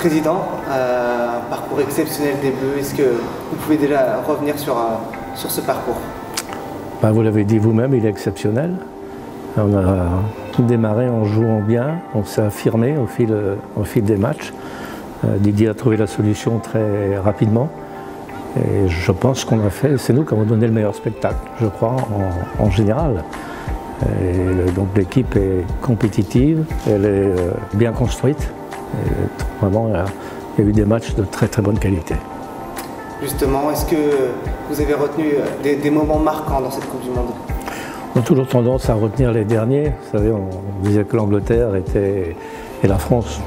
président, parcours exceptionnel des Bleus. Est-ce que vous pouvez déjà revenir sur ce parcours? Ben, vous l'avez dit vous-même, il est exceptionnel. On a démarré en jouant bien, on s'est affirmé au fil des matchs. Didier a trouvé la solution très rapidement. Et je pense qu'on a fait, c'est nous qui avons donné le meilleur spectacle, je crois, en général. Et donc l'équipe est compétitive, elle est bien construite. Et vraiment, il y a eu des matchs de très très bonne qualité. Justement, est-ce que vous avez retenu des moments marquants dans cette Coupe du Monde? On a toujours tendance à retenir les derniers. Vous savez, on disait que l'Angleterre et la France,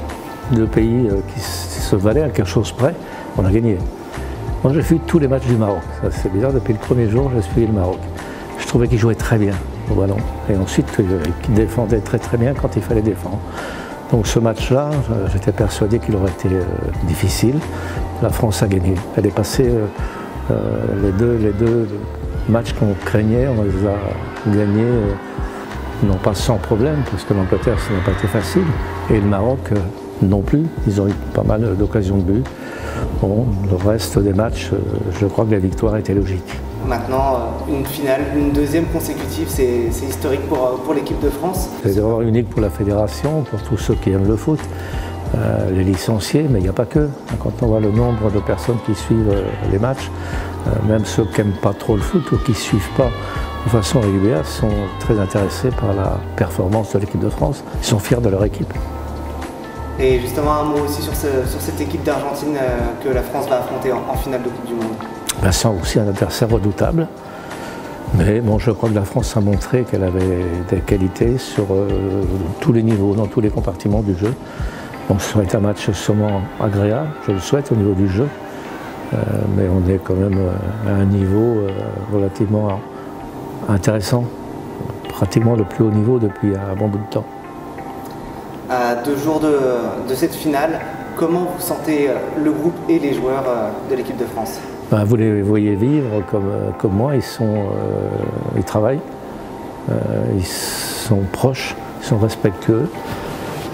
deux pays qui se valaient à quelque chose près, on a gagné. Moi, j'ai suivi tous les matchs du Maroc. Ça, c'est bizarre, depuis le premier jour, j'ai suivi le Maroc. Je trouvais qu'il jouait très bien au ballon. Et ensuite, il défendait très très bien quand il fallait défendre. Donc ce match-là, j'étais persuadé qu'il aurait été difficile. La France a gagné. Elle est passée les deux matchs qu'on craignait, on les a gagnés, non pas sans problème, parce que l'Angleterre, ça n'a pas été facile. Et le Maroc, non plus. Ils ont eu pas mal d'occasions de but. Bon, le reste des matchs, je crois que la victoire était logique. Maintenant, une finale, une deuxième consécutive, c'est historique pour l'équipe de France. C'est d'abord unique pour la fédération, pour tous ceux qui aiment le foot, les licenciés, mais il n'y a pas que. Quand on voit le nombre de personnes qui suivent les matchs, même ceux qui n'aiment pas trop le foot ou qui ne suivent pas de façon régulière, sont très intéressés par la performance de l'équipe de France. Ils sont fiers de leur équipe. Et justement, un mot aussi sur cette équipe d'Argentine que la France va affronter en finale de Coupe du Monde. Ben, c'est aussi un adversaire redoutable. Mais bon, je crois que la France a montré qu'elle avait des qualités sur tous les niveaux, dans tous les compartiments du jeu. Bon, ce serait un match sûrement agréable, je le souhaite, au niveau du jeu. Mais on est quand même à un niveau relativement intéressant, pratiquement le plus haut niveau depuis un bon bout de temps. À deux jours de cette finale, comment vous sentez le groupe et les joueurs de l'équipe de France? Ben, vous les voyez vivre comme moi, ils travaillent, ils sont proches, ils sont respectueux.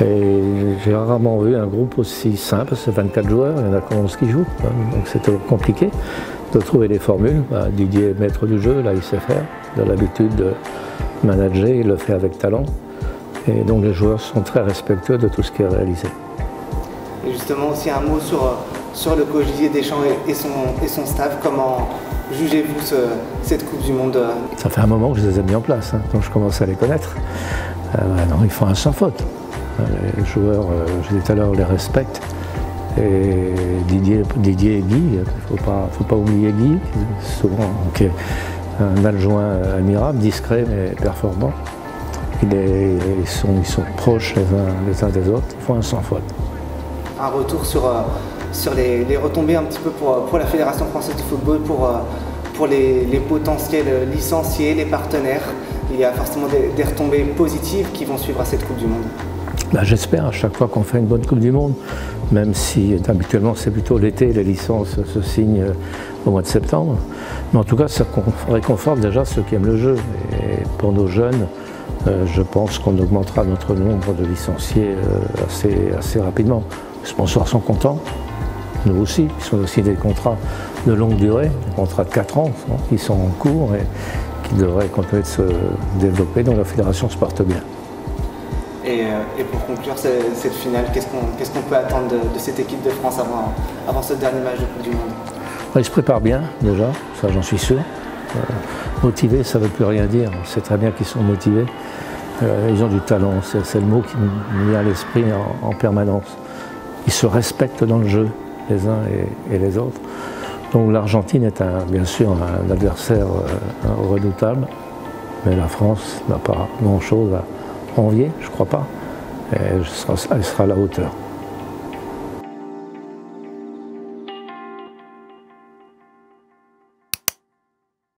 Et j'ai rarement vu un groupe aussi simple, c'est 24 joueurs, il y en a 11 qui jouent, hein, donc c'est toujours compliqué de trouver des formules. Ben, Didier est maître du jeu, là il sait faire, il a l'habitude de manager, il le fait avec talent. Et donc les joueurs sont très respectueux de tout ce qui est réalisé. Et justement aussi un mot sur le coach Didier Deschamps et son staff. Comment jugez-vous cette Coupe du Monde? Ça fait un moment que je les ai mis en place, hein, donc je commence à les connaître. Non, ils font un sans faute. Les joueurs, je disais tout à l'heure, les respectent. Et Didier et Guy, il ne faut pas oublier Guy, souvent qui est un adjoint admirable, discret mais performant. Ils sont proches les uns des autres, ils font un sans faute. Un retour sur les retombées un petit peu pour la Fédération Française du Football, pour les potentiels licenciés, les partenaires. Il y a forcément des retombées positives qui vont suivre à cette Coupe du Monde. Ben, j'espère, à chaque fois qu'on fait une bonne Coupe du Monde, même si habituellement c'est plutôt l'été, les licences se signent au mois de septembre. Mais en tout cas, ça réconforte déjà ceux qui aiment le jeu. Et pour nos jeunes, je pense qu'on augmentera notre nombre de licenciés assez rapidement. Les sponsors sont contents, nous aussi. Ils sont aussi des contrats de longue durée, des contrats de 4 ans qui sont en cours et qui devraient continuer de se développer. Donc la fédération se porte bien. Et pour conclure cette finale, qu'est-ce qu'on peut attendre de cette équipe de France avant ce dernier match de Coupe du Monde? Ils se préparent bien déjà, ça j'en suis sûr. Motivés, ça ne veut plus rien dire, on sait très bien qu'ils sont motivés. Ils ont du talent, c'est le mot qui me vient à l'esprit en permanence. Ils se respectent dans le jeu, les uns et les autres. Donc l'Argentine est bien sûr un adversaire redoutable, mais la France n'a pas grand-chose à envier, je ne crois pas, et elle sera à la hauteur.